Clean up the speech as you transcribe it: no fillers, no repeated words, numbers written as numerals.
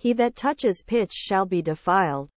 He that touches pitch shall be defiled.